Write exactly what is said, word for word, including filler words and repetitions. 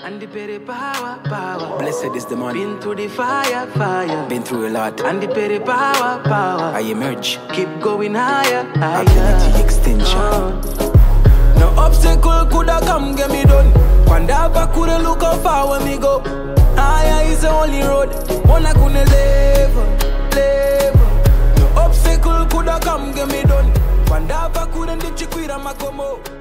And the pere power, power. Blessed is the morning. Been through the fire, fire. Been through a lot. And the pere power, power. I emerge. Keep going higher, higher. Ability extension. Uh. No obstacle coulda come get me done. Pandava coulda look how far when me go. Higher is the only road. One I couldn't live, live. No obstacle coulda come get me done. Pandava coulda ditch you quit and I come out.